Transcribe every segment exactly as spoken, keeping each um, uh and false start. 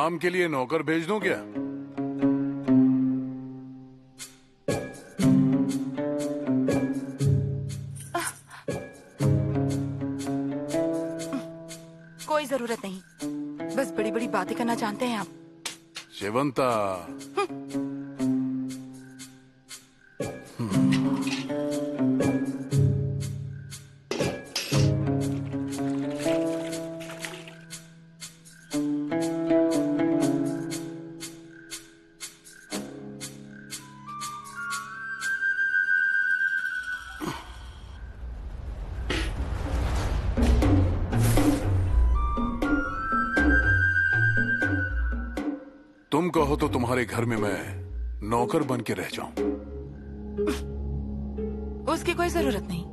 आराम के लिए नौकर भेज दूं क्या? कोई जरूरत नहीं, बस बड़ी बड़ी बातें करना जानते हैं आप। शेवंता कहो तो तुम्हारे घर में मैं नौकर बन के रह जाऊं। उसकी कोई जरूरत नहीं।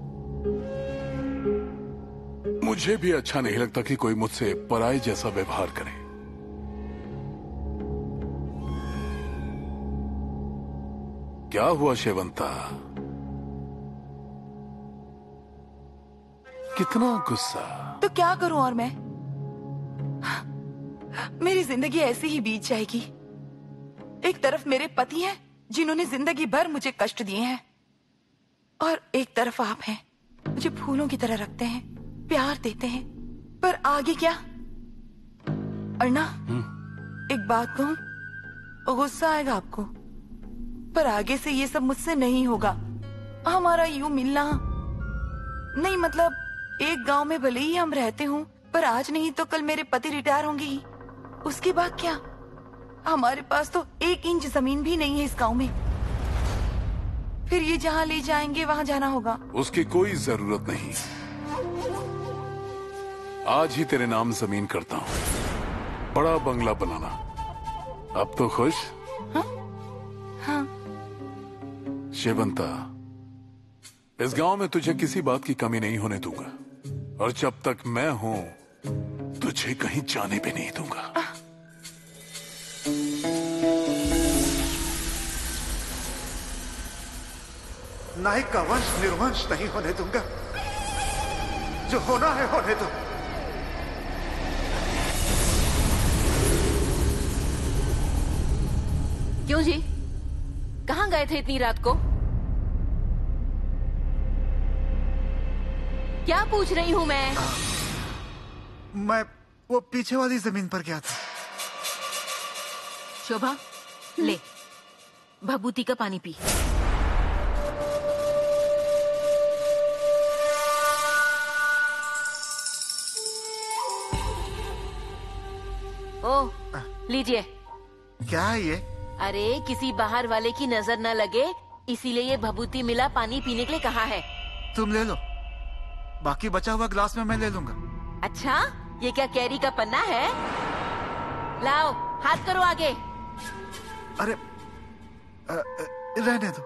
मुझे भी अच्छा नहीं लगता कि कोई मुझसे पराये जैसा व्यवहार करे। क्या हुआ शेवंता? कितना गुस्सा? तो क्या करूं और मैं? मेरी जिंदगी ऐसी ही बीत जाएगी। एक तरफ मेरे पति हैं जिन्होंने जिंदगी भर मुझे कष्ट दिए हैं, और एक तरफ आप हैं, मुझे फूलों की तरह रखते हैं, प्यार देते हैं, पर आगे क्या? और ना एक बात कहूं, गुस्सा आएगा आपको, पर आगे से ये सब मुझसे नहीं होगा। हमारा यूं मिलना नहीं, मतलब एक गांव में भले ही हम रहते हों, पर आज नहीं तो कल मेरे पति रिटायर होंगे ही, उसके बाद क्या? हमारे पास तो एक इंच जमीन भी नहीं है इस गांव में। फिर ये जहाँ ले जाएंगे वहाँ जाना होगा। उसकी कोई जरूरत नहीं। आज ही तेरे नाम जमीन करता हूँ, बड़ा बंगला बनाना। अब तो खुश? हाँ? हाँ। शेवंता, इस गांव में तुझे किसी बात की कमी नहीं होने दूंगा, और जब तक मैं हूँ तुझे कहीं जाने भी नहीं दूंगा। आ? नाइक का वंश निर्वंश नहीं होने दूंगा। जो होना है होने दो। क्यों जी, कहां गए थे इतनी रात को? क्या पूछ रही हूं मैं? आ, मैं वो पीछे वाली जमीन पर गया था। शोभा, ले भभूति का पानी पी। ओ, लीजिए। क्या है ये? अरे किसी बाहर वाले की नजर न लगे, इसीलिए ये भभूति मिला पानी पीने के लिए कहा है। तुम ले लो, बाकी बचा हुआ ग्लास में मैं ले लूंगा। अच्छा, ये क्या कैरी का पन्ना है? लाओ, हाथ करो आगे। अरे आ, रहने दो,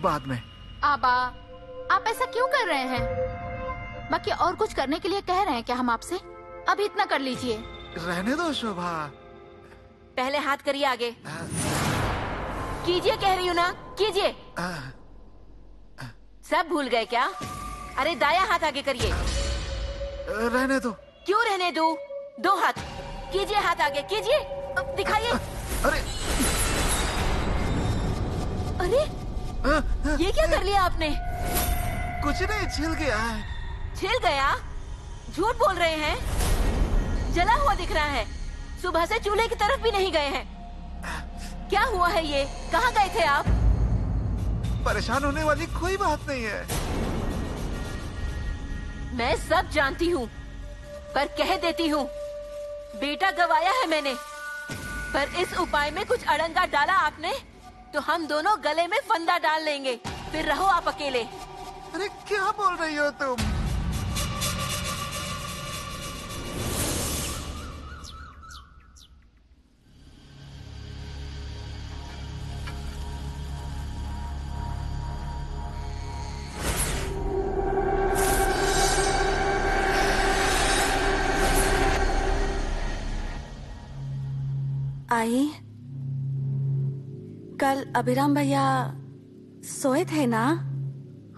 बाद में। आबा, आप ऐसा क्यों कर रहे हैं? बाकी और कुछ करने के लिए कह रहे हैं क्या हम आपसे? अब इतना कर लीजिए। रहने दो शोभा, पहले हाथ करिए आगे। कीजिए, कह रही हूँ ना, कीजिए। सब भूल गए क्या? अरे दाया हाथ आगे करिए। रहने दो। क्यों रहने दो? दो हाथ कीजिए, हाथ आगे कीजिए, दिखाइए। अरे अरे ये क्या कर लिया आपने? कुछ नहीं, छिल गया। छिल गया? झूठ बोल रहे हैं, जला हुआ दिख रहा है। सुबह से चूल्हे की तरफ भी नहीं गए हैं। क्या हुआ है ये? कहाँ गए थे आप? परेशान होने वाली कोई बात नहीं है। मैं सब जानती हूँ, पर कह देती हूँ, बेटा गवाया है मैंने, पर इस उपाय में कुछ अड़ंगा डाला आपने तो हम दोनों गले में फंदा डाल लेंगे, फिर रहो आप अकेले। अरे क्या बोल रही हो तुम? आई, कल अभिराम भैया सोए थे ना?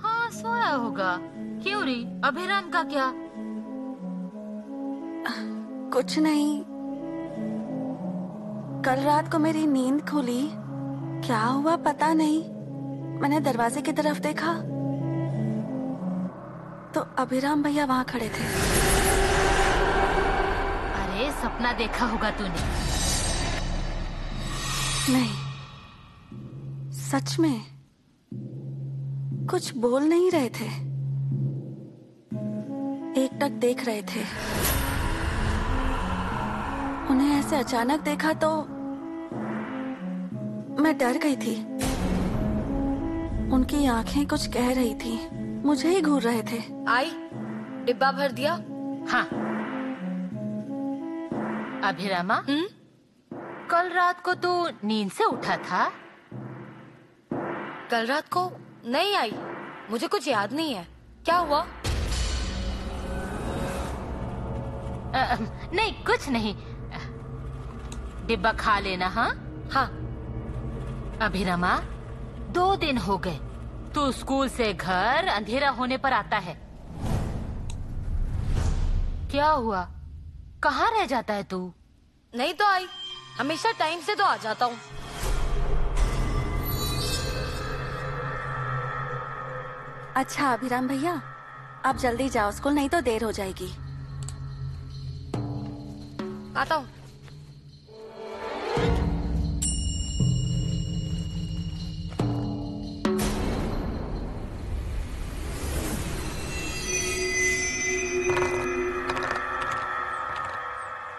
हाँ, सोया होगा। क्यों री, अभिराम का क्या? कुछ नहीं, कल रात को मेरी नींद खुली, क्या हुआ पता नहीं। मैंने दरवाजे की तरफ देखा तो अभिराम भैया वहाँ खड़े थे। अरे सपना देखा होगा तूने। नहीं, सच में कुछ बोल नहीं रहे थे, एकटक देख रहे थे। उन्हें ऐसे अचानक देखा तो मैं डर गई थी। उनकी आंखें कुछ कह रही थी, मुझे ही घूर रहे थे। आई, डिब्बा भर दिया? हाँ। अभिरामा, कल रात को तू नींद से उठा था? कल रात को नहीं आई, मुझे कुछ याद नहीं है। क्या हुआ? आ, नहीं कुछ नहीं। डिब्बा खा लेना। हाँ हाँ। अभिरामा, दो दिन हो गए तू स्कूल से घर अंधेरा होने पर आता है। क्या हुआ? कहाँ रह जाता है तू? नहीं तो आई, हमेशा टाइम से तो आ जाता हूँ। अच्छा अभिराम भैया, आप जल्दी जाओ स्कूल, नहीं तो देर हो जाएगी। आता हूँ।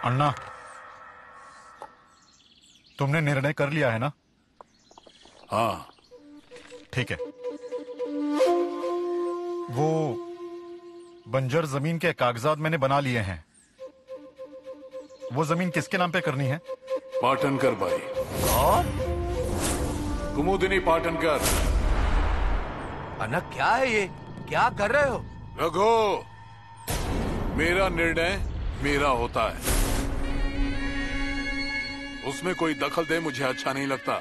अन्ना, तुमने निर्णय कर लिया है ना? हाँ। ठीक है। वो बंजर जमीन के कागजात मैंने बना लिए हैं। वो जमीन किसके नाम पे करनी है? पाटनकर भाई। और कुमुदिनी पाटनकर। अन्ना, क्या है ये? क्या कर रहे हो? रघु, मेरा निर्णय मेरा होता है, उसमें कोई दखल दे मुझे अच्छा नहीं लगता।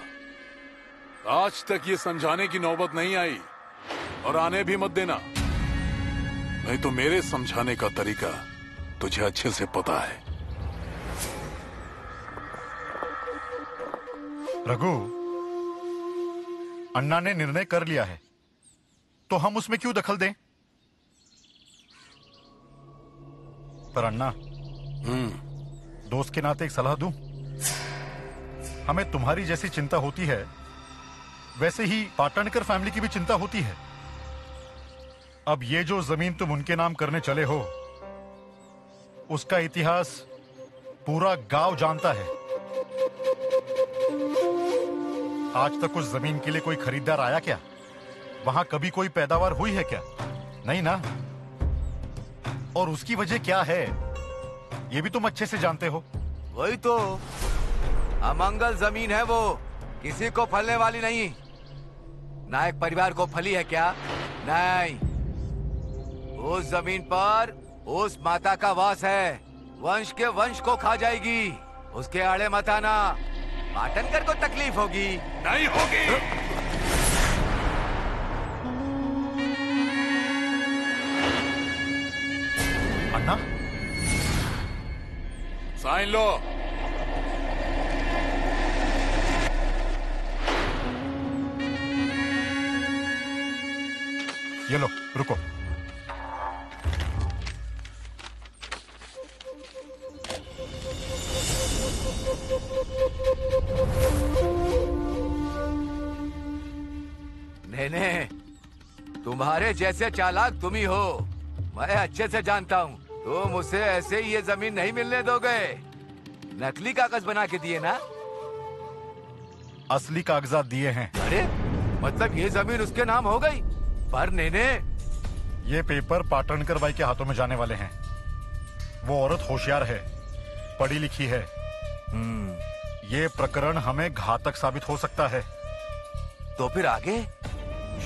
आज तक ये समझाने की नौबत नहीं आई और आने भी मत देना, नहीं तो मेरे समझाने का तरीका तुझे अच्छे से पता है। रघु, अन्ना ने निर्णय कर लिया है तो हम उसमें क्यों दखल दें? पर अन्ना, हम्म, दोस्त के नाते एक सलाह दूं? हमें तुम्हारी जैसी चिंता होती है, वैसे ही पाटनकर फैमिली की भी चिंता होती है। अब ये जो जमीन तुम उनके नाम करने चले हो, उसका इतिहास पूरा गांव जानता है। आज तक उस जमीन के लिए कोई खरीदार आया क्या? वहां कभी कोई पैदावार हुई है क्या? नहीं ना। और उसकी वजह क्या है ये भी तुम अच्छे से जानते हो। वही तो, अमंगल जमीन है वो, किसी को फलने वाली नहीं। नायक परिवार को फली है क्या? नहीं। उस जमीन पर उस माता का वास है, वंश के वंश को खा जाएगी। उसके आड़े मत आना, पाटनकर को तकलीफ होगी। नहीं होगी। अन्ना, साइन लो। ये लो, रुको। नेने, तुम्हारे जैसे चालाक तुम ही हो, मैं अच्छे से जानता हूँ। तुम उसे ऐसे ही ये जमीन नहीं मिलने दोगे। नकली कागज बना के दिए ना? असली कागजात दिए हैं। अरे मतलब ये जमीन उसके नाम हो गई? पर नेने, ये पेपर पाटनकर भाई के हाथों में जाने वाले हैं। वो औरत होशियार है, पढ़ी लिखी है। ये प्रकरण हमें घातक साबित हो सकता है। तो फिर आगे?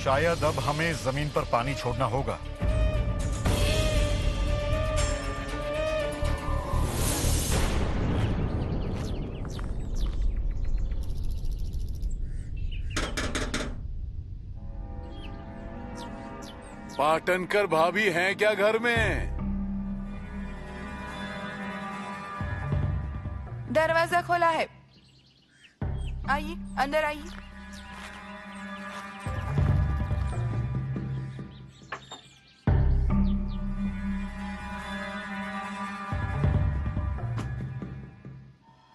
शायद अब हमें जमीन पर पानी छोड़ना होगा। पाटनकर भाभी हैं क्या घर में? दरवाजा खोला है, आइए अंदर आइए।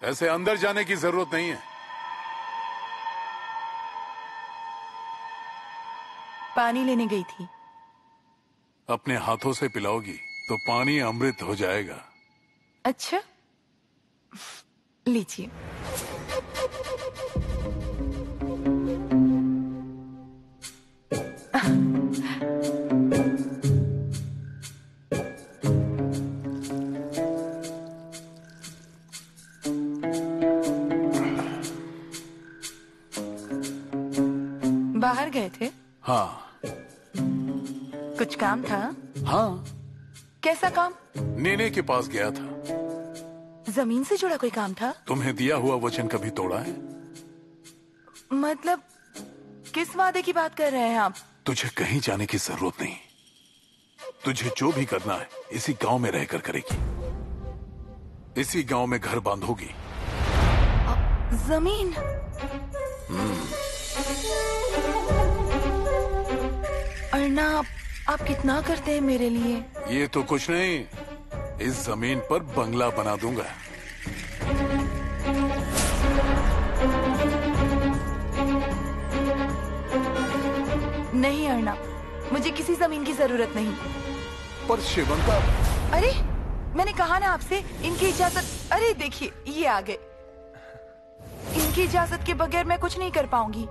ऐसे अंदर जाने की जरूरत नहीं है। पानी लेने गई थी। अपने हाथों से पिलाओगी तो पानी अमृत हो जाएगा। अच्छा लीजिए। बाहर गए थे? हाँ। कुछ काम था? हाँ। कैसा काम? नेने के पास गया था। जमीन से जुड़ा कोई काम था? तुम्हें दिया हुआ वचन कभी तोड़ा है? मतलब किस वादे की बात कर रहे हैं आप? तुझे कहीं जाने की जरूरत नहीं। तुझे जो भी करना है इसी गांव में रहकर करेगी। इसी गांव में घर बांधोगी। जमीन? अर्णा आप, आप कितना करते हैं मेरे लिए? ये तो कुछ नहीं, इस जमीन पर बंगला बना दूंगा। नहीं अर्णा, मुझे किसी जमीन की जरूरत नहीं। पर शेवंता। अरे मैंने कहा ना आपसे, इनकी इजाजत। अरे देखिए ये आ गए। इनकी इजाजत के बगैर मैं कुछ नहीं कर पाऊंगी।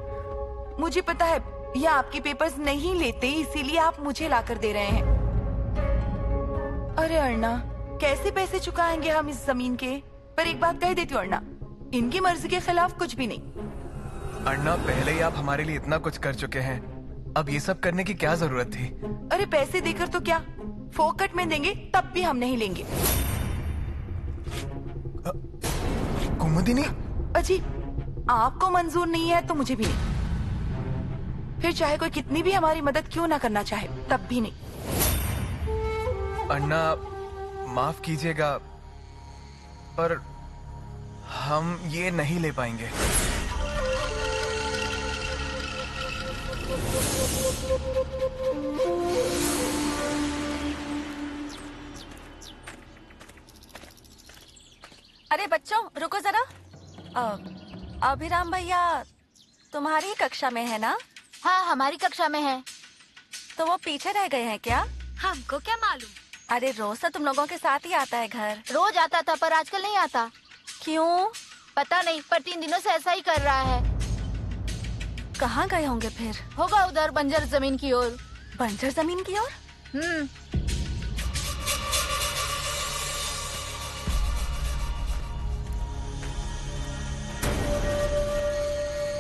मुझे पता है ये आपके पेपर्स नहीं लेते, इसीलिए आप मुझे लाकर दे रहे हैं। अरे अर्णा कैसे पैसे चुकाएंगे हम इस जमीन के? पर एक बात कह देती हूँ अर्णा, इनकी मर्जी के खिलाफ कुछ भी नहीं। अर्णा पहले ही आप हमारे लिए इतना कुछ कर चुके हैं, अब ये सब करने की क्या जरूरत थी? अरे पैसे देकर तो क्या, फोकट में देंगे तब भी हम नहीं लेंगे। कुमुदिनी। अजी आपको मंजूर नहीं है तो मुझे भी नहीं। फिर चाहे कोई कितनी भी हमारी मदद क्यों ना करना चाहे तब भी नहीं। अन्ना माफ कीजिएगा पर हम ये नहीं ले पाएंगे। अरे बच्चों रुको जरा। अभिराम भैया तुम्हारी कक्षा में है ना? हाँ हमारी कक्षा में है। तो वो पीछे रह गए हैं क्या? हमको क्या मालूम। अरे रोज तो तुम लोगों के साथ ही आता है घर। रोज आता था पर आजकल नहीं आता। क्यों? पता नहीं पर तीन दिनों से ऐसा ही कर रहा है। कहाँ गए होंगे फिर? होगा उधर बंजर जमीन की ओर। बंजर जमीन की ओर? हम्म।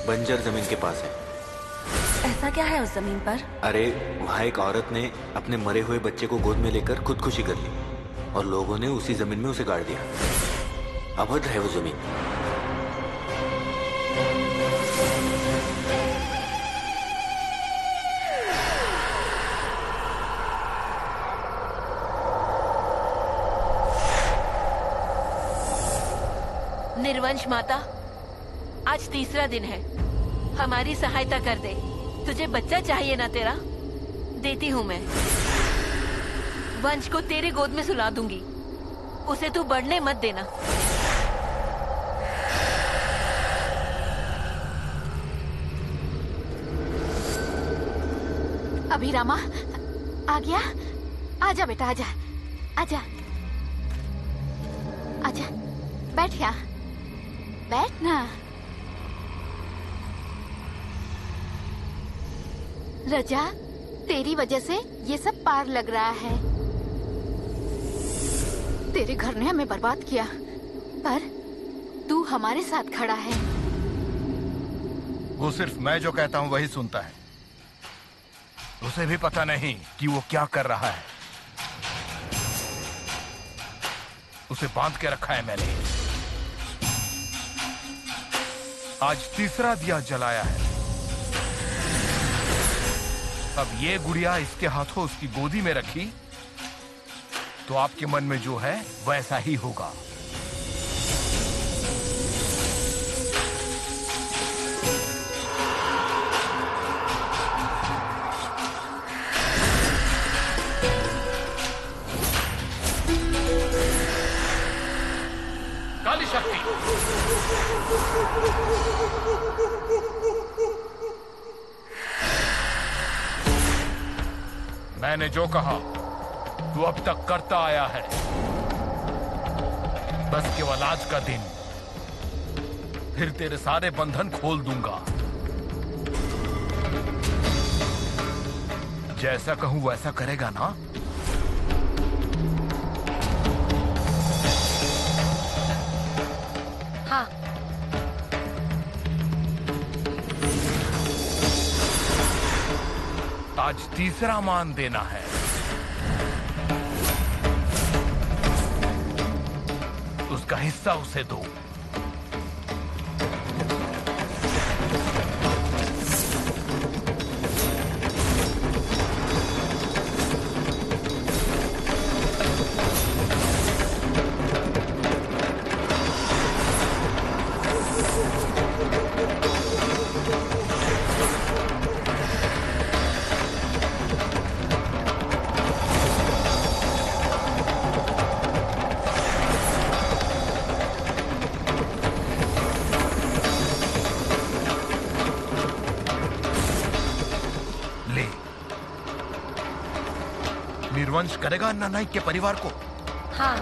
बंजर जमीन के पास है। ऐसा क्या है उस जमीन पर? अरे वहाँ एक औरत ने अपने मरे हुए बच्चे को गोद में लेकर खुदकुशी कर ली और लोगों ने उसी जमीन में उसे गाड़ दिया। अभद्र है वो जमीन। निर्वंश माता आज तीसरा दिन है, हमारी सहायता कर दे। तुझे बच्चा चाहिए ना तेरा? देती हूँ मैं। वंश को तेरे गोद में सुला दूंगी, उसे तू बढ़ने मत देना। अभी रामा आ गया। आजा बेटा आजा आजा आजा बैठ गया। बैठ ना। रजा तेरी वजह से ये सब पार लग रहा है। तेरे घर ने हमें बर्बाद किया पर तू हमारे साथ खड़ा है। वो सिर्फ मैं जो कहता हूँ वही सुनता है। उसे भी पता नहीं कि वो क्या कर रहा है। उसे बांध के रखा है मैंने। आज तीसरा दिया जलाया है। अब ये गुड़िया इसके हाथों उसकी गोदी में रखी तो आपके मन में जो है वैसा ही होगा। मैंने जो कहा तू अब तक करता आया है, बस केवल आज का दिन, फिर तेरे सारे बंधन खोल दूंगा। जैसा कहूं वैसा करेगा ना? हाँ। आज तीसरा मान देना है। उसका हिस्सा उसे दो। वंश करेगा अन्ना नाइक के परिवार को। हाँ।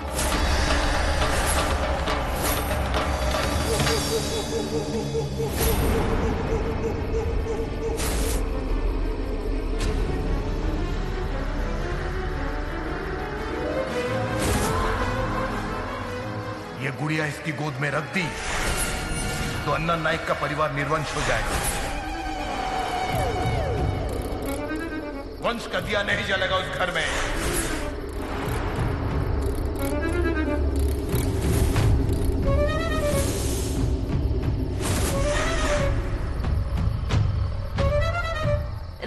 ये गुड़िया इसकी गोद में रख दी तो अन्ना नाइक का परिवार निर्वंश हो जाएगा। वंश का दिया नहीं जलेगा उस घर में।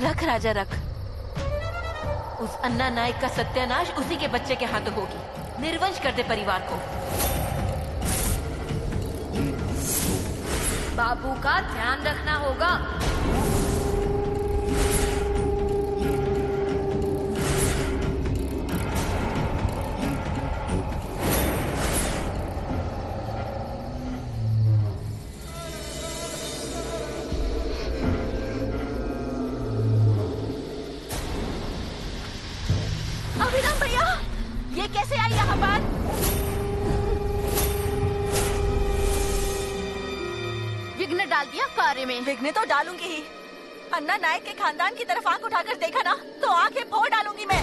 रख राजा रख। उस अन्ना नाइक का सत्यानाश उसी के बच्चे के हाथों होगी। निर्वंश कर दे परिवार को। बाबू का ध्यान रखना होगा। विघ्न तो डालूंगी ही। अन्ना नायक के खानदान की तरफ आंख उठाकर देखा ना तो आंखें फोड़ डालूंगी। मैं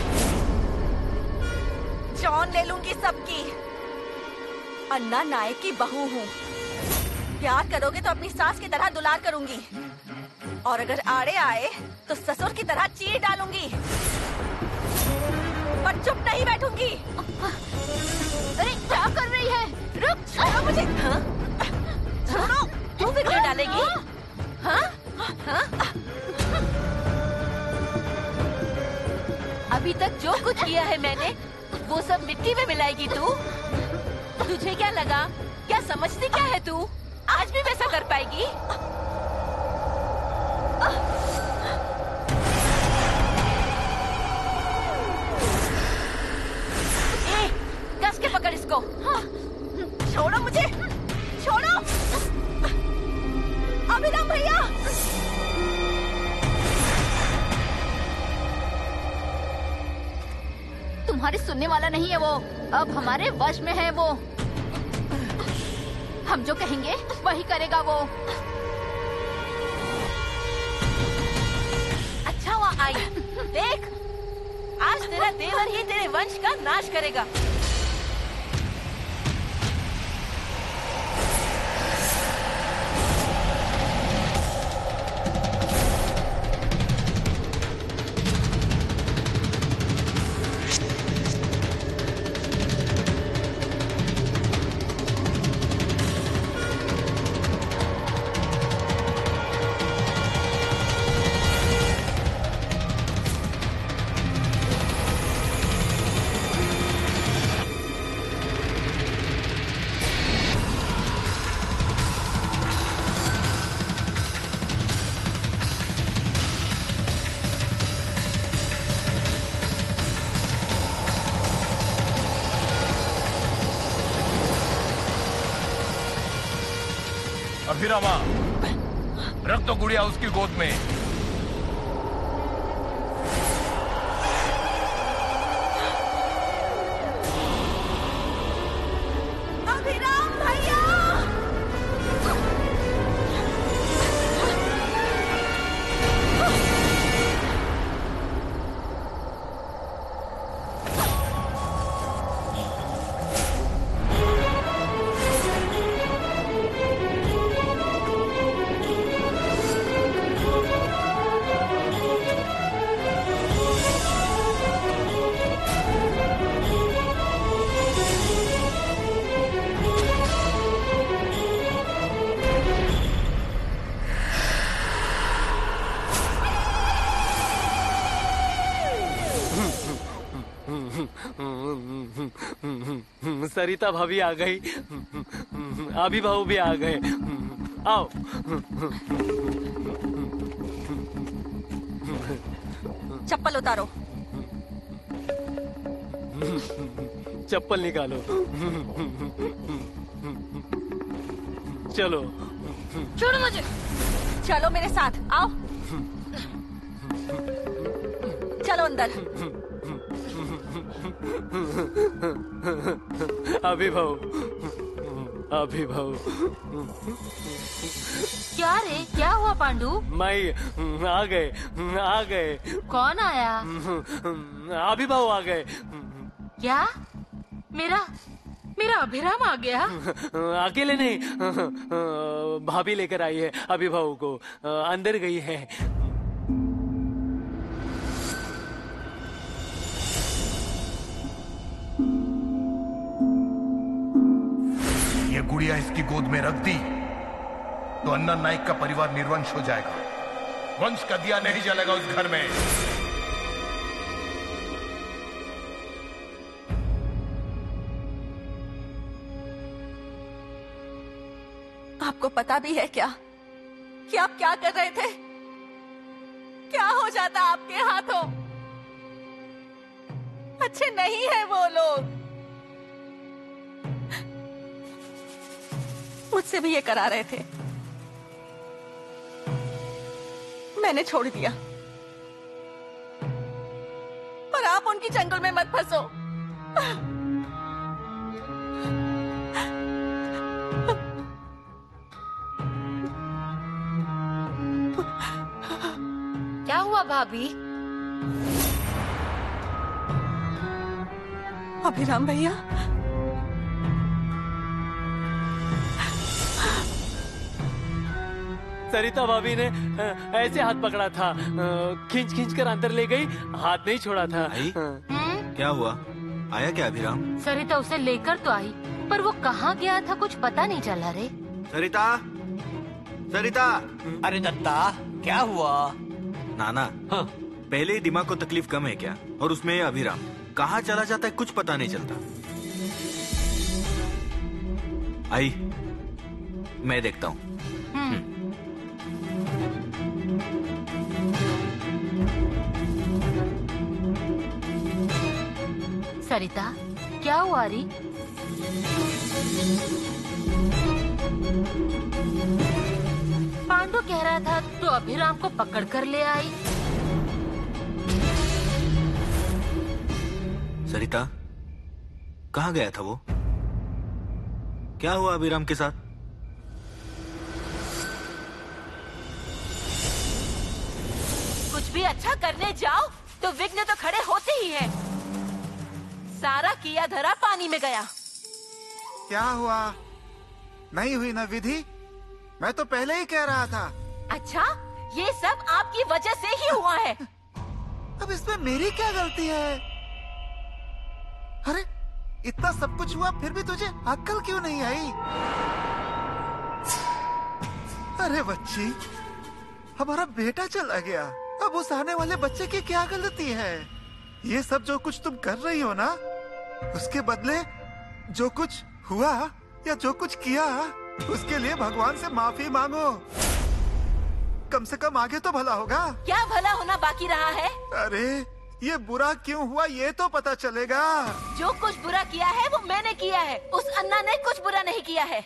जान ले लूंगी सबकी। अन्ना नायक की बहू हूँ। प्यार करोगे तो अपनी सास की तरह दुलार करूंगी और अगर आड़े आए तो ससुर की तरह चीर डालूंगी, पर चुप नहीं बैठूंगी। अरे क्या कर रही है? रुक, छोड़ो मुझे। हाँ? छोड़ो। तू विघ्न डालेगी? हाँ? हाँ? अभी तक जो कुछ किया है मैंने वो सब मिट्टी में मिलाएगी तू? तुझे क्या लगा? क्या समझती क्या है तू? आज भी वैसा कर पाएगी? ए, कस के पकड़ इसको। छोड़ो मुझे, छोड़ो। अभिराम भैया, तुम्हारे सुनने वाला नहीं है वो। अब हमारे वश में है वो। हम जो कहेंगे वही करेगा वो। अच्छा हुआ आई। देख, आज तेरा देवर ही तेरे वंश का नाश करेगा। अभिरामा, रख तो गुड़िया उसकी गोद में। अभिराम भैया, सरिता भाभी आ गई, आभी भाऊ भी आ गए। आओ चप्पल उतारो, चप्पल निकालो, चलो छोड़ो मुझे, चलो मेरे साथ आओ, चलो अंदर। अभी भाऊ, अभी भाऊ, क्या रे क्या हुआ पांडू? मैं आ गए, आ गए। कौन आया? अभी भाऊ आ गए। क्या मेरा मेरा अभिराम आ गया? अकेले नहीं, भाभी लेकर आई है अभी भाऊ को, अंदर गई है। गुड़िया इसकी गोद में रख दी तो अन्ना नाइक का परिवार निर्वंश हो जाएगा। वंश का दिया नहीं जलेगा उस घर में। आपको पता भी है क्या कि आप क्या कर रहे थे? क्या हो जाता आपके हाथों? अच्छे नहीं है वो लोग, मुझसे भी ये करा रहे थे, मैंने छोड़ दिया। पर आप उनकी चंगुल में मत फंसो। क्या हुआ भाभी? अभिराम भैया, सरिता भाभी ने ऐसे हाथ पकड़ा था, खींच खींच कर अंदर ले गई, हाथ नहीं छोड़ा था। क्या हुआ, आया क्या अभिराम? सरिता उसे लेकर तो आई, पर वो कहाँ गया था कुछ पता नहीं चला। रे सरिता, सरिता! अरे दत्ता क्या हुआ? नाना हाँ। पहले ही दिमाग को तकलीफ कम है क्या, और उसमें अभिराम कहाँ चला जाता है कुछ पता नहीं चलता। आई मैं देखता हूँ। सरिता क्या हुआ री? पांडू कह रहा था तो अभिराम को पकड़ कर ले आई। सरिता कहाँ गया था वो? क्या हुआ अभिराम के साथ? कुछ भी अच्छा करने जाओ तो विघ्न तो खड़े होते ही हैं। सारा किया धरा पानी में गया। क्या हुआ, नहीं हुई ना विधि? मैं तो पहले ही कह रहा था। अच्छा, ये सब आपकी वजह से ही हुआ है। अब इसमें मेरी क्या गलती है? अरे इतना सब कुछ हुआ फिर भी तुझे अक्ल क्यों नहीं आई? अरे बच्ची, हमारा बेटा चला गया, अब उस आने वाले बच्चे की क्या गलती है? ये सब जो कुछ तुम कर रही हो ना, उसके बदले जो कुछ हुआ या जो कुछ किया उसके लिए भगवान से माफी मांगो। कम से कम आगे तो भला होगा। क्या भला होना बाकी रहा है? अरे ये बुरा क्यों हुआ ये तो पता चलेगा। जो कुछ बुरा किया है वो मैंने किया है, उस अन्ना ने कुछ बुरा नहीं किया है।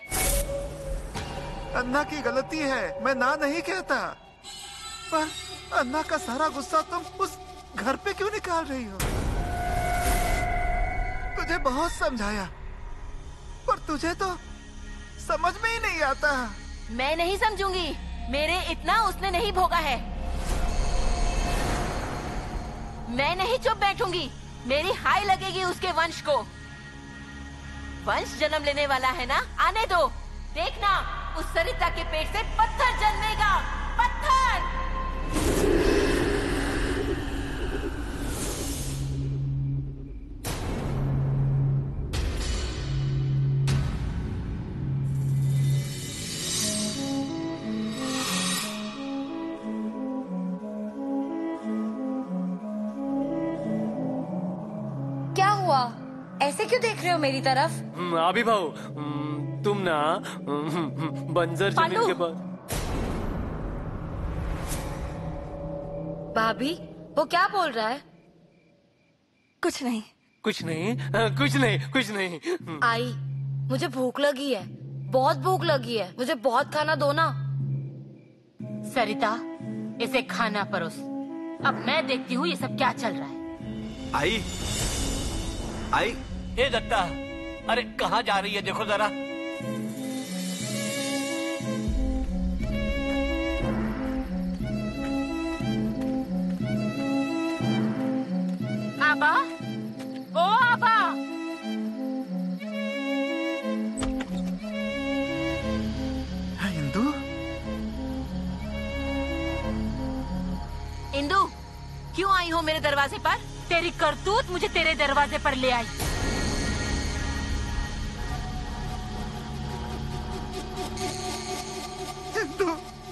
अन्ना की गलती है, मैं ना नहीं कहता, पर अन्ना का सारा गुस्सा तुम उस घर पे क्यों निकाल रही हो? तुझे बहुत समझाया पर तुझे तो समझ में ही नहीं आता। मैं नहीं समझूंगी, मेरे इतना उसने नहीं भोगा है। मैं नहीं चुप बैठूंगी, मेरी हाय लगेगी उसके वंश को। वंश जन्म लेने वाला है ना, आने दो, देखना उस सरिता के पेट से पत्थर जन्मेगा, पत्थर। क्या हुआ, ऐसे क्यों देख रहे हो मेरी तरफ? अभी भाऊ तुम ना बंजर जमीन के पास। भाभी वो क्या बोल रहा है? कुछ नहीं कुछ नहीं कुछ नहीं कुछ नहीं। आई मुझे भूख लगी है, बहुत भूख लगी है, मुझे बहुत खाना दो ना। सरिता इसे खाना परोस, अब मैं देखती हूँ ये सब क्या चल रहा है। आई आई हे दत्ता, अरे कहाँ जा रही है देखो जरा। आबा, ओ आबा। है इंदू, इंदू क्यों आई हो मेरे दरवाजे पर? तेरी करतूत मुझे तेरे दरवाजे पर ले आई।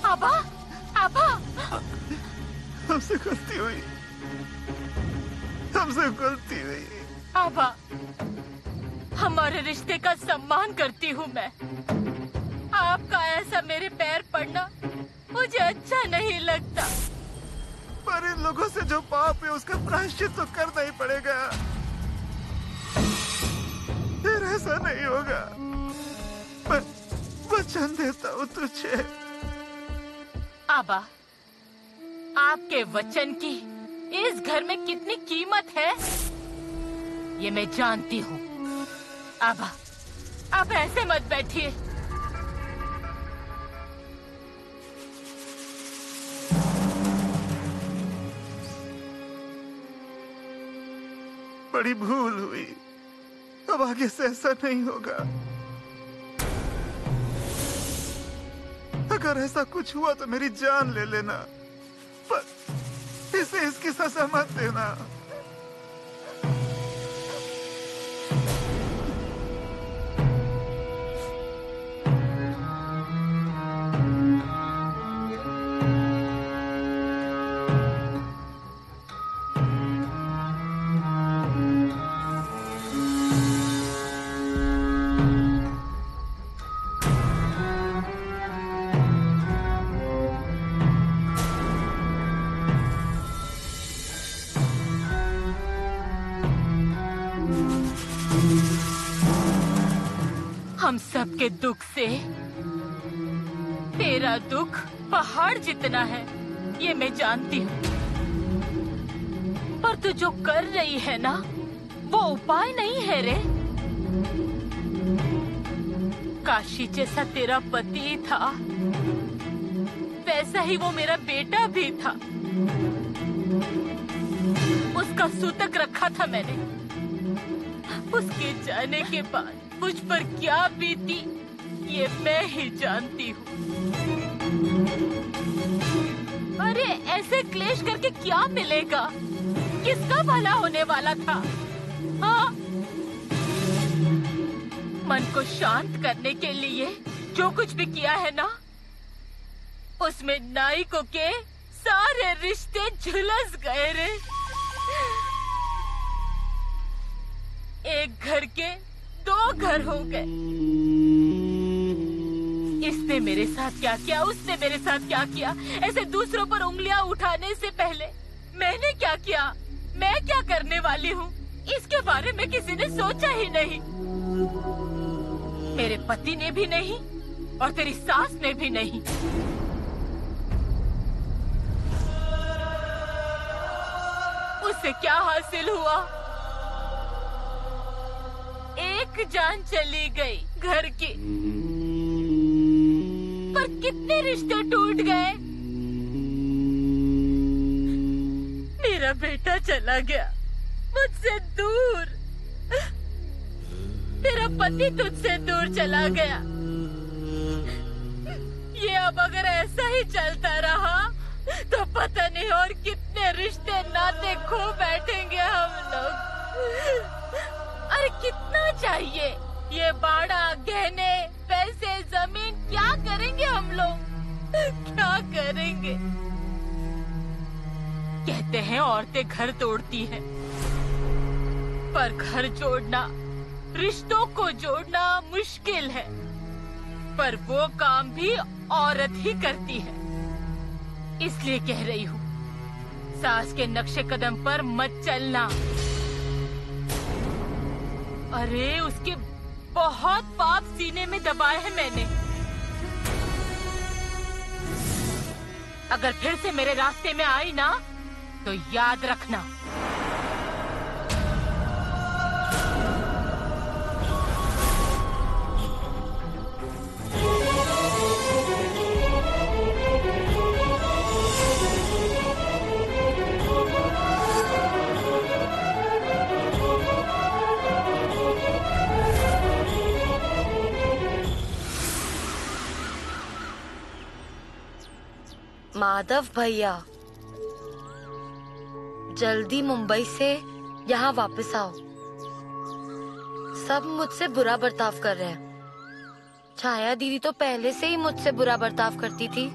आबा, आबा। हमसे गलती हुई, हमसे गलती हुई। आबा, हमारे रिश्ते का सम्मान करती हूँ मैं। आपका ऐसा मेरे पैर पड़ना मुझे अच्छा नहीं लगता। पर इन लोगों से जो पाप है उसका प्रायश्चित तो करना ही पड़ेगा, फिर ऐसा नहीं होगा। पर वचन देता हूँ तुझे आबा, आपके वचन की इस घर में कितनी कीमत है ये मैं जानती हूँ। आबा आप ऐसे मत बैठिए। बड़ी भूल हुई, अब आगे से ऐसा नहीं होगा। अगर ऐसा कुछ हुआ तो मेरी जान ले लेना, पर इसे इसकी सजा मत देना। हम सबके दुख से तेरा दुख पहाड़ जितना है ये मैं जानती हूँ, पर तू जो कर रही है ना वो उपाय नहीं है रे। काशी जैसा तेरा पति था वैसा ही वो मेरा बेटा भी था। उसका सूतक रखा था मैंने, उसके जाने के बाद मुझ पर क्या बीती ये मैं ही जानती हूँ। अरे ऐसे क्लेश करके क्या मिलेगा, किसका भला होने वाला था? हाँ? मन को शांत करने के लिए जो कुछ भी किया है ना, उसमें नाइकों के सारे रिश्ते झुलस गए रे। एक घर के दो घर हो गए। इसने मेरे साथ क्या किया, उसने मेरे साथ क्या किया, ऐसे दूसरों पर उंगलियां उठाने से पहले मैंने क्या किया, मैं क्या करने वाली हूँ इसके बारे में किसी ने सोचा ही नहीं। मेरे पति ने भी नहीं और तेरी सास ने भी नहीं। उससे क्या हासिल हुआ? एक जान चली गई घर की, पर कितने रिश्ते टूट गए। मेरा बेटा चला गया मुझसे दूर, तेरा पति तुझसे दूर चला गया। ये अब अगर ऐसा ही चलता रहा तो पता नहीं और कितने रिश्ते नाते खो बैठेंगे हम लोग। अरे कितना चाहिए ये बाड़ा, गहने, पैसे, जमीन, क्या करेंगे हम लोग, क्या करेंगे? कहते हैं औरतें घर तोड़ती हैं, पर घर जोड़ना, रिश्तों को जोड़ना मुश्किल है। पर वो काम भी औरत ही करती है, इसलिए कह रही हूँ सास के नक्शे कदम पर मत चलना। अरे उसके बहुत पाप सीने में दबाए हैं मैंने। अगर फिर से मेरे रास्ते में आई ना तो याद रखना माधव भैया, जल्दी मुंबई से यहाँ वापस आओ। सब मुझसे बुरा बर्ताव कर रहे हैं। छाया दीदी तो पहले से ही मुझसे बुरा बर्ताव करती थी।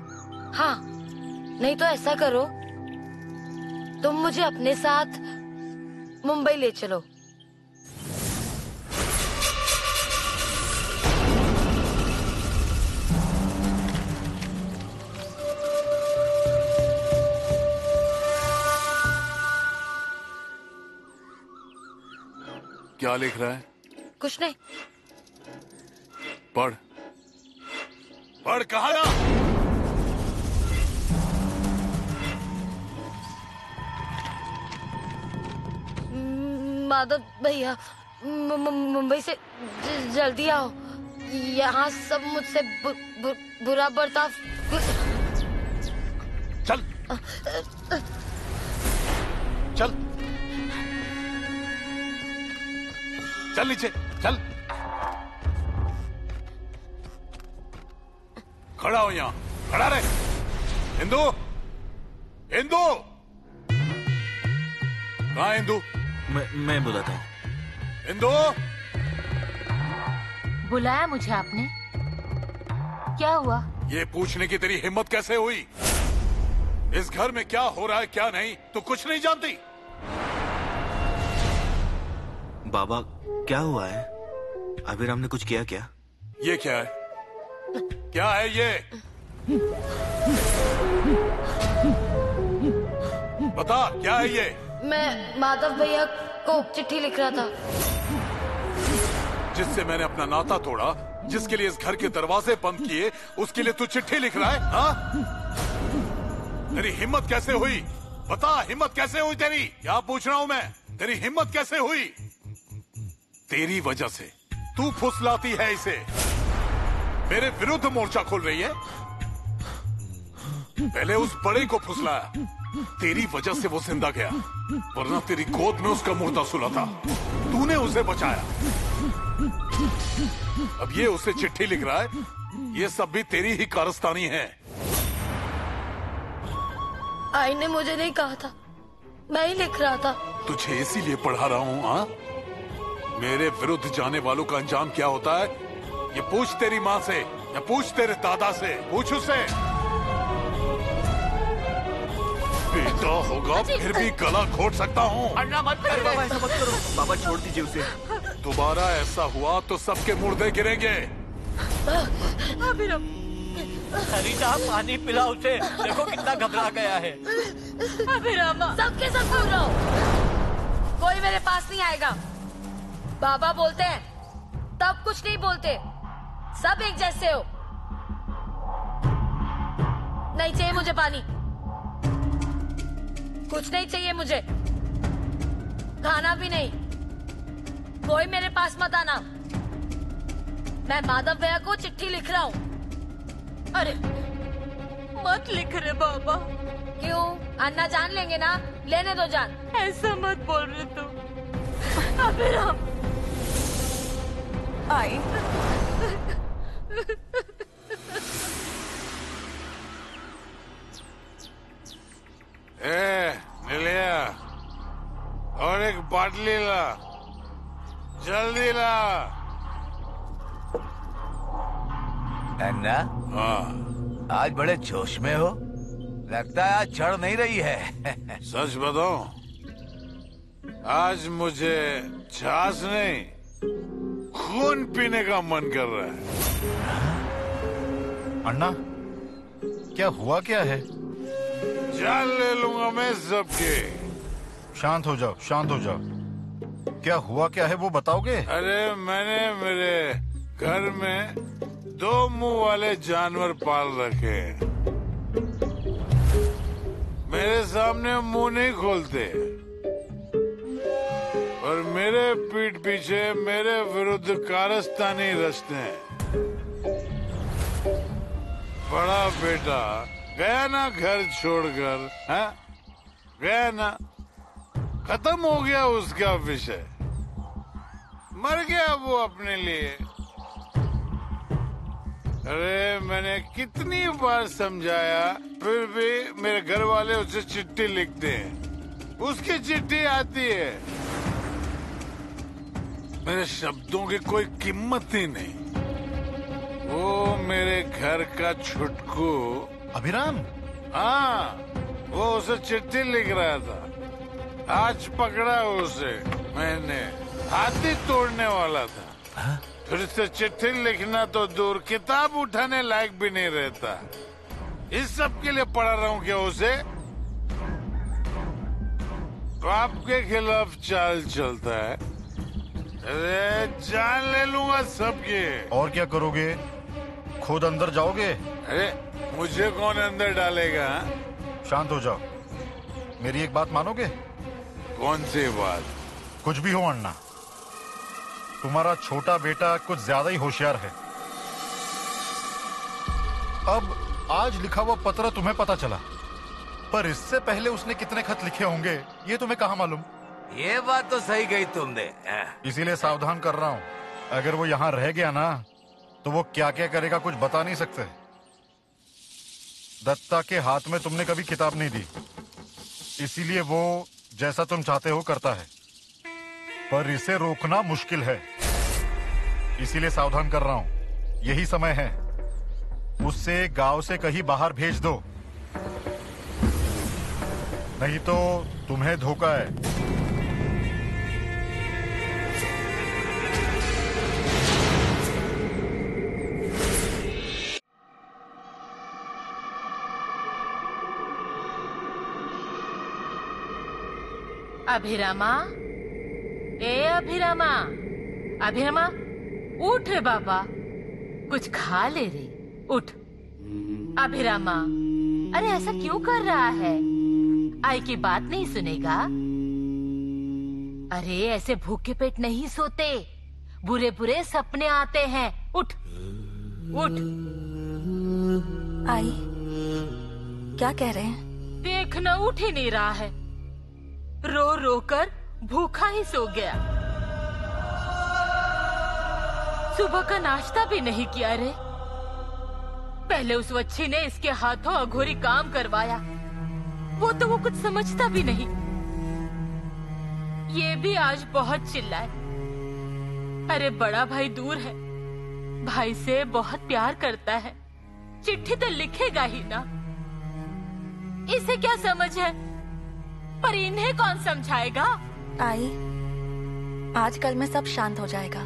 हाँ, नहीं तो ऐसा करो, तुम मुझे अपने साथ मुंबई ले चलो। क्या लिख रहा है? कुछ नहीं। पढ़ पढ़ कहा ना। माधव भैया, मुंबई से जल्दी आओ, यहाँ सब मुझसे बु, बु, बुरा बर्ताव। चल चल चल नीचे चल, खड़ा हो, यहाँ खड़ा रहे। इंदु, इंदु कहाँ? इंदु, मैं मैं बुलाता हूँ। इंदु, बुलाया मुझे आपने? क्या हुआ? ये पूछने की तेरी हिम्मत कैसे हुई? इस घर में क्या हो रहा है क्या नहीं तू कुछ नहीं जानती? बाबा, क्या हुआ है? अभिराम ने कुछ किया क्या? ये क्या है? क्या है ये? बता, क्या है ये? मैं माधव भैया को चिट्ठी लिख रहा था। जिससे मैंने अपना नाता तोड़ा, जिसके लिए इस घर के दरवाजे बंद किए, उसके लिए तू चिट्ठी लिख रहा है? हाँ? तेरी हिम्मत कैसे हुई? बता, हिम्मत कैसे हुई तेरी? क्या पूछ रहा हूँ मैं, तेरी हिम्मत कैसे हुई? तेरी वजह से तू फुसलाती है इसे, मेरे विरुद्ध मोर्चा खोल रही है। पहले उस बड़े को फुसलाया, तेरी वजह से वो जिंदा गया, वरना तेरी गोद में उसका मुर्दा सुला था, तूने उसे बचाया। अब ये उसे चिट्ठी लिख रहा है, ये सब भी तेरी ही कारस्तानी है। आई ने मुझे नहीं कहा था, मैं ही लिख रहा था। तुझे इसीलिए पढ़ा रहा हूँ। हाँ, मेरे विरुद्ध जाने वालों का अंजाम क्या होता है ये पूछ तेरी माँ से, या पूछ तेरे दादा से, पूछ उससे। बेटा होगा फिर भी गला घोट सकता हूँ। बाबा ऐसा मत करो, बाबा छोड़ दीजिए उसे। दोबारा ऐसा हुआ तो सबके मुर्दे गिरेंगे। सरिता, पानी पिला उसे, देखो कितना घबरा गया है। सबके सब दूर रहो, कोई मेरे पास नहीं आएगा। बाबा बोलते हैं तब कुछ नहीं बोलते, सब एक जैसे हो। नहीं चाहिए मुझे पानी, कुछ नहीं चाहिए मुझे, खाना भी नहीं, कोई मेरे पास मत आना। मैं माधव भैया को चिट्ठी लिख रहा हूँ। अरे मत लिख रहे बाबा। क्यों, अन्ना जान लेंगे ना? लेने दो जान। ऐसा मत बोल रहे तुम। अबे राम आई। ए, निलिया, और एक बाटली ला, जल्दी ला। अन्ना, हाँ, आज बड़े जोश में हो, लगता है आज चढ़ नहीं रही है। सच बताऊं, आज मुझे छाछ नहीं, खून पीने का मन कर रहा है। अन्ना, क्या हुआ क्या है? जान ले लूंगा मैं सबके। शांत हो जाओ, शांत हो जाओ। क्या हुआ क्या है वो बताओगे? अरे मैंने मेरे घर में दो मुंह वाले जानवर पाल रखे, मेरे सामने मुंह नहीं खोलते और मेरे पीठ पीछे मेरे विरुद्ध कारस्तानी रचते हैं। बड़ा बेटा गया ना घर छोड़कर, हाँ गया ना, खत्म हो गया उसका विषय, मर गया वो अपने लिए। अरे मैंने कितनी बार समझाया, फिर भी मेरे घर वाले उसे चिट्ठी लिखते हैं, उसकी चिट्ठी आती है। मेरे शब्दों की कोई कीमत ही नहीं। वो मेरे घर का छुटकू अभिराम, हाँ, वो उसे चिट्ठी लिख रहा था। आज पकड़ा उसे मैंने, हाथी तोड़ने वाला था। हा? फिर से चिट्ठी लिखना तो दूर, किताब उठाने लायक भी नहीं रहता। इस सब के लिए पढ़ा रहा हूँ क्या उसे? बाप के खिलाफ चाल चलता है। अरे जान ले लूंगा सबके। और क्या करोगे, खुद अंदर जाओगे? अरे मुझे कौन अंदर डालेगा? शांत हो जाओ, मेरी एक बात मानोगे? कौन सी बात? कुछ भी हो अन्ना, तुम्हारा छोटा बेटा कुछ ज्यादा ही होशियार है। अब आज लिखा हुआ पत्र तुम्हें पता चला, पर इससे पहले उसने कितने खत लिखे होंगे ये तुम्हें कहाँ मालूम? ये बात तो सही कही तुमने। इसीलिए सावधान कर रहा हूँ, अगर वो यहाँ रह गया ना तो वो क्या क्या करेगा कुछ बता नहीं सकते। दत्ता के हाथ में तुमने कभी किताब नहीं दी, इसीलिए वो जैसा तुम चाहते हो करता है, पर इसे रोकना मुश्किल है, इसीलिए सावधान कर रहा हूं। यही समय है, उससे गांव से कहीं बाहर भेज दो, नहीं तो तुम्हें धोखा है। अभिरामा, ए अभिरामा, अभिरामा उठ रे बाबा, कुछ खा ले रे, उठ अभिरामा। अरे ऐसा क्यों कर रहा है, आई की बात नहीं सुनेगा? अरे ऐसे भूखे पेट नहीं सोते, बुरे बुरे सपने आते हैं। उठ उठ। आई क्या कह रहे हैं? देखना उठ ही नहीं रहा है, रो रो कर भूखा ही सो गया, सुबह का नाश्ता भी नहीं किया रे। पहले उस वच्छी ने इसके हाथों अघोरी काम करवाया, वो तो वो कुछ समझता भी नहीं। ये भी आज बहुत चिल्लाए। अरे बड़ा भाई दूर है, भाई से बहुत प्यार करता है, चिट्ठी तो लिखेगा ही ना। इसे क्या समझ है, पर इन्हें कौन समझाएगा? आई, आजकल में सब शांत हो जाएगा।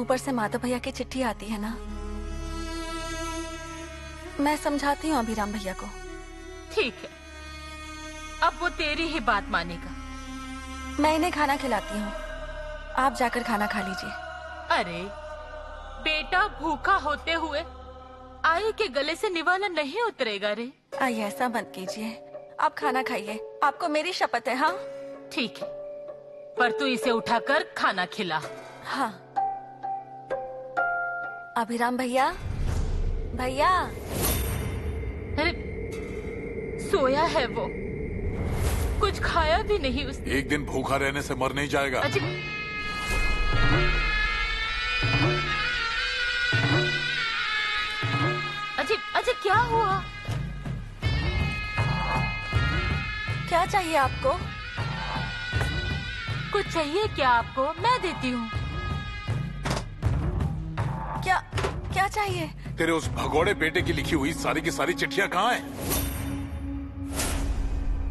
ऊपर से माधव भैया की चिट्ठी आती है ना, मैं समझाती हूँ अभिराम भैया को। ठीक है, अब वो तेरी ही बात मानेगा। मैं इन्हें खाना खिलाती हूँ, आप जाकर खाना खा लीजिए। अरे बेटा भूखा होते हुए साई के गले से निवाला नहीं उतरेगा रे। आई ऐसा मत कीजिए, आप खाना खाइए, आपको मेरी शपथ है। हाँ ठीक है, पर तू इसे उठाकर खाना खिला। हाँ। अभिराम भैया, भैया। अरे सोया है वो, कुछ खाया भी नहीं उसने। एक दिन भूखा रहने से मर नहीं जाएगा। अजीब अजीब क्या हुआ? क्या चाहिए आपको? कुछ चाहिए क्या आपको? मैं देती हूँ। क्या क्या चाहिए? तेरे उस भगोड़े बेटे की लिखी हुई सारी की सारी चिट्ठियाँ कहाँ हैं?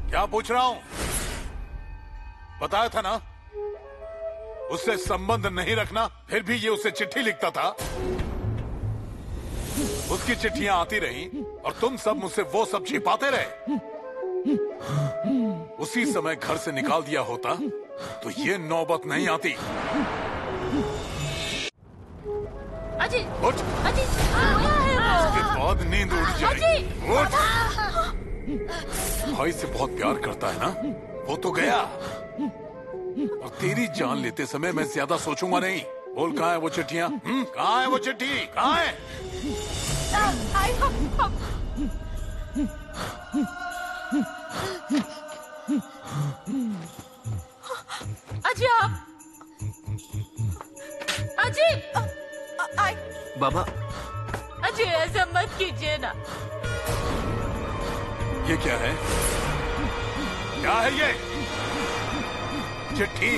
क्या पूछ रहा हूँ? बताया था ना उससे संबंध नहीं रखना, फिर भी ये उसे चिट्ठी लिखता था। उसकी चिट्ठियाँ आती रहीं और तुम सब मुझसे वो सब छिपाते रहे। उसी समय घर से निकाल दिया होता तो ये नौबत नहीं आती। अजी, उठ। अजी, सोया है वो। उसके बाद नींद उड़ जाएगी। उठ। भाई से बहुत प्यार करता है ना, वो तो गया। और तेरी जान लेते समय मैं ज्यादा सोचूंगा नहीं। बोल कहाँ है वो चिट्ठियाँ? कहाँ है वो चिट्ठी? कहाँ है? अजी आप, अजी आई बाबा, अजी ऐसा मत कीजिए ना। ये क्या है? क्या है ये चिट्ठी?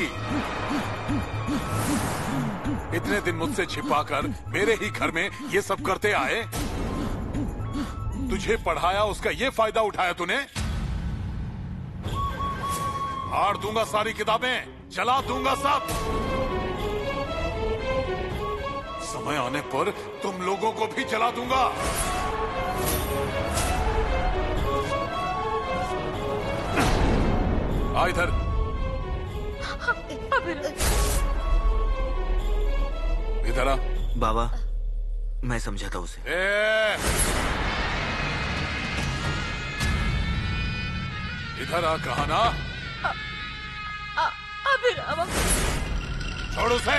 इतने दिन मुझसे छिपाकर मेरे ही घर में ये सब करते आए। तुझे पढ़ाया उसका ये फायदा उठाया तूने। फाड़ दूंगा सारी किताबें, जला दूंगा सब। समय आने पर तुम लोगों को भी जला दूंगा। आ इधर। इधर आ। बाबा मैं समझाता उसे। ए! इधर आ कहा ना। अभिराम छोड़ उसे।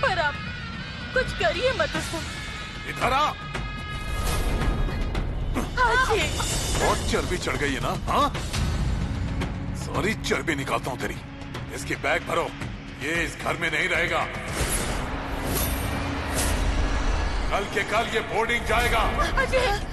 पर आप कुछ करिए मत उसको। इधर आ। बहुत चर्बी चढ़ गई है ना? हाँ सारी चर्बी निकालता हूँ तेरी। इसकी बैग भरो, ये इस घर में नहीं रहेगा। कल के कल ये बोर्डिंग जाएगा। अजय